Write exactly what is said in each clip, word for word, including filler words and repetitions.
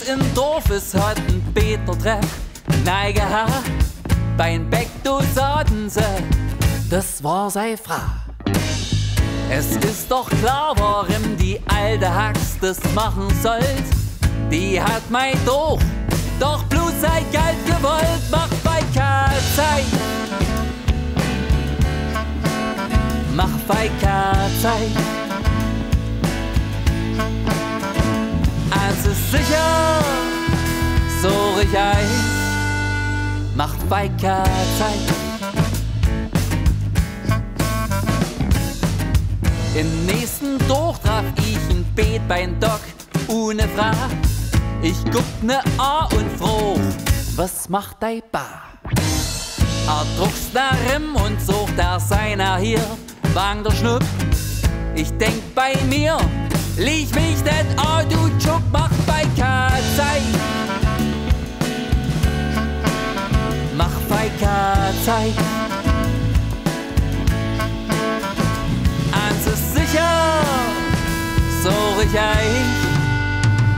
wie's im Dorf ist, hat ein Peter Treff Neige her, beim Beck, du sagten sie, das war sei Frau. Es ist doch klar, warum die alte Hax das machen sollt. Die hat mein Dorf doch bloß sein Geld gewollt, macht bei Katzei. Macht bei Katzei. Es ist sicher, so richtig ein, macht bei Katzei. Im nächsten Dorf traf ich ein Beet beim Doc, ohne Frage. Ich guck ne A und froh, was macht dei Ba? Er druck's nach Rimm und sucht er seiner hier, wang der Schnupp. Ich denk bei mir, lieg mich denn A, du Chuck, macht bei Katzei. Macht bei Katzei. Eins ist sicher, so richtig ein.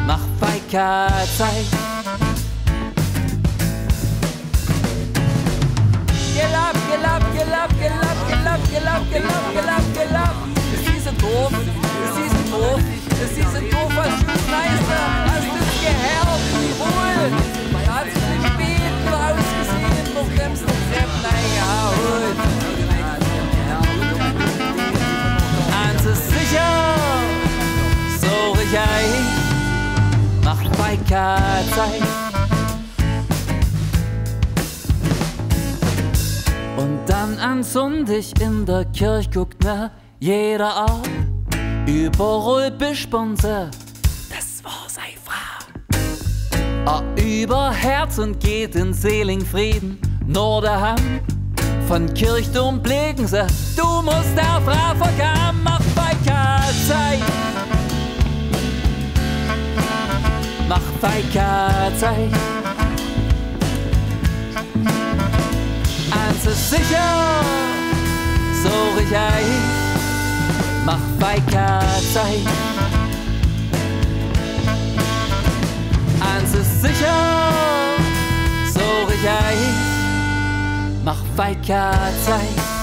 Macht bei Katzei. Gelapp, gelapp, gelapp, gelapp, gelapp, gelapp, gelapp, gelapp, gelapp. Ist diese doof, ist diese doof, ist diese doof, was ist Meister, hast du gehört, wie wohl? Hat sie nicht spät nur ausgesehen, noch bremst und Treppen eingehauen. Eins ist sicher, so richtig ein. Macht bei Katzei. Und dann am Sonntag in der Kirche guckt ne jeder auf. Überall bespornt sie, das war sei Frau. A über Herz und geht in Seelingfrieden, Norderham. Von Kirchturm blicken sie, du musst der Frau vergaben. Macht bei Katzei. Macht bei Katzei. Eins ist sicher, so richtig ein, macht bei Katzei. Eins ist sicher, so richtig ein, macht bei Katzei.